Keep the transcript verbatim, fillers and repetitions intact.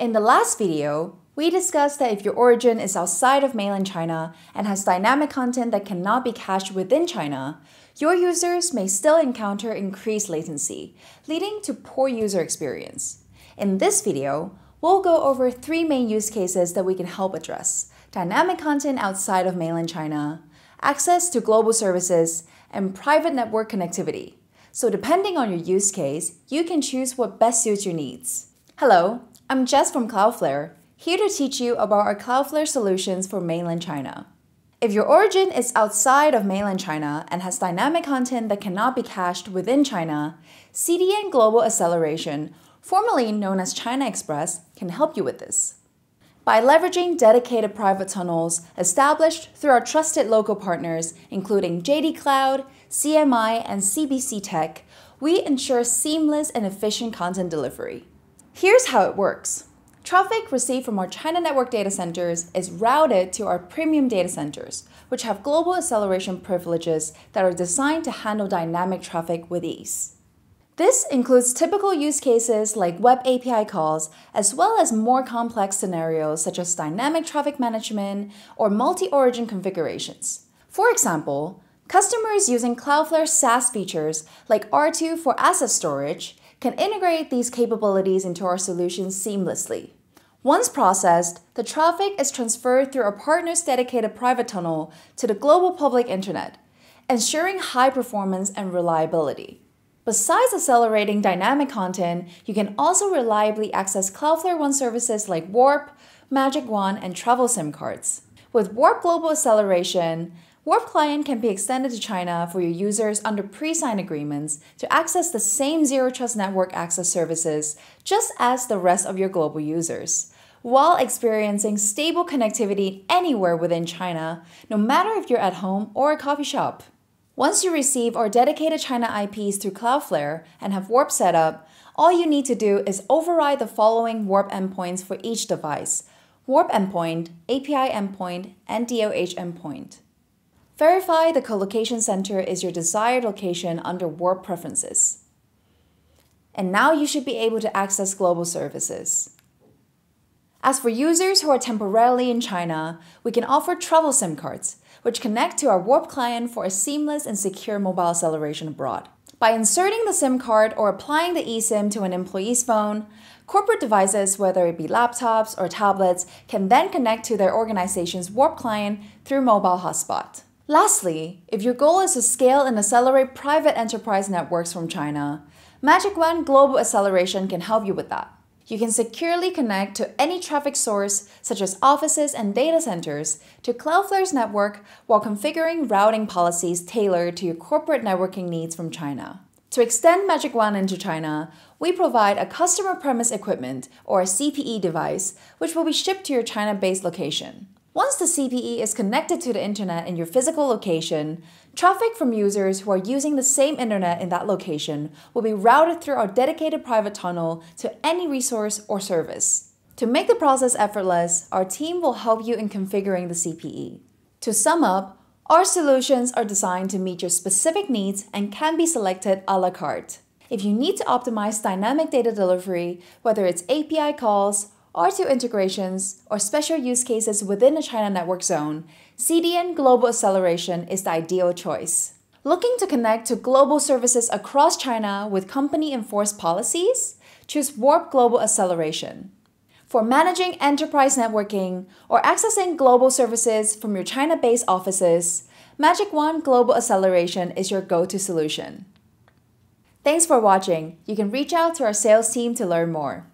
In the last video, we discussed that if your origin is outside of mainland China and has dynamic content that cannot be cached within China, your users may still encounter increased latency, leading to poor user experience. In this video, we'll go over three main use cases that we can help address: dynamic content outside of mainland China, access to global services, and private network connectivity. So depending on your use case, you can choose what best suits your needs. Hello, I'm Jess from Cloudflare, here to teach you about our Cloudflare solutions for mainland China. If your origin is outside of mainland China and has dynamic content that cannot be cached within China, C D N Global Acceleration, formerly known as China Express, can help you with this. By leveraging dedicated private tunnels established through our trusted local partners, including J D Cloud, C M I, and C B C Tech, we ensure seamless and efficient content delivery. Here's how it works. Traffic received from our China network data centers is routed to our premium data centers, which have global acceleration privileges that are designed to handle dynamic traffic with ease. This includes typical use cases like web A P I calls, as well as more complex scenarios such as dynamic traffic management or multi-origin configurations. For example, customers using Cloudflare SaaS features like R two for asset storage can integrate these capabilities into our solutions seamlessly. Once processed, the traffic is transferred through our partner's dedicated private tunnel to the global public internet, ensuring high performance and reliability. Besides accelerating dynamic content, you can also reliably access Cloudflare One services like Warp, Magic W A N, and travel SIM cards. With Warp Global Acceleration, Warp Client can be extended to China for your users under pre-sign agreements to access the same Zero Trust Network Access Services just as the rest of your global users, while experiencing stable connectivity anywhere within China, no matter if you're at home or a coffee shop. Once you receive our dedicated China I Ps through Cloudflare and have Warp set up, all you need to do is override the following Warp endpoints for each device: Warp Endpoint, A P I Endpoint, and D O H Endpoint. Verify the colocation center is your desired location under Warp Preferences. And now you should be able to access global services. As for users who are temporarily in China, we can offer travel SIM cards, which connect to our Warp client for a seamless and secure mobile acceleration abroad. By inserting the SIM card or applying the eSIM to an employee's phone, corporate devices, whether it be laptops or tablets, can then connect to their organization's Warp client through mobile hotspot. Lastly, if your goal is to scale and accelerate private enterprise networks from China, Magic W A N Global Acceleration can help you with that. You can securely connect to any traffic source, such as offices and data centers, to Cloudflare's network while configuring routing policies tailored to your corporate networking needs from China. To extend Magic W A N into China, we provide a customer premise equipment, or a C P E device, which will be shipped to your China-based location. Once the C P E is connected to the internet in your physical location, traffic from users who are using the same internet in that location will be routed through our dedicated private tunnel to any resource or service. To make the process effortless, our team will help you in configuring the C P E. To sum up, our solutions are designed to meet your specific needs and can be selected a la carte. If you need to optimize dynamic data delivery, whether it's A P I calls, R two integrations, or special use cases within a China network zone, C D N Global Acceleration is the ideal choice. Looking to connect to global services across China with company-enforced policies? Choose Warp Global Acceleration. For managing enterprise networking or accessing global services from your China-based offices, Magic W A N Global Acceleration is your go-to solution. Thanks for watching. You can reach out to our sales team to learn more.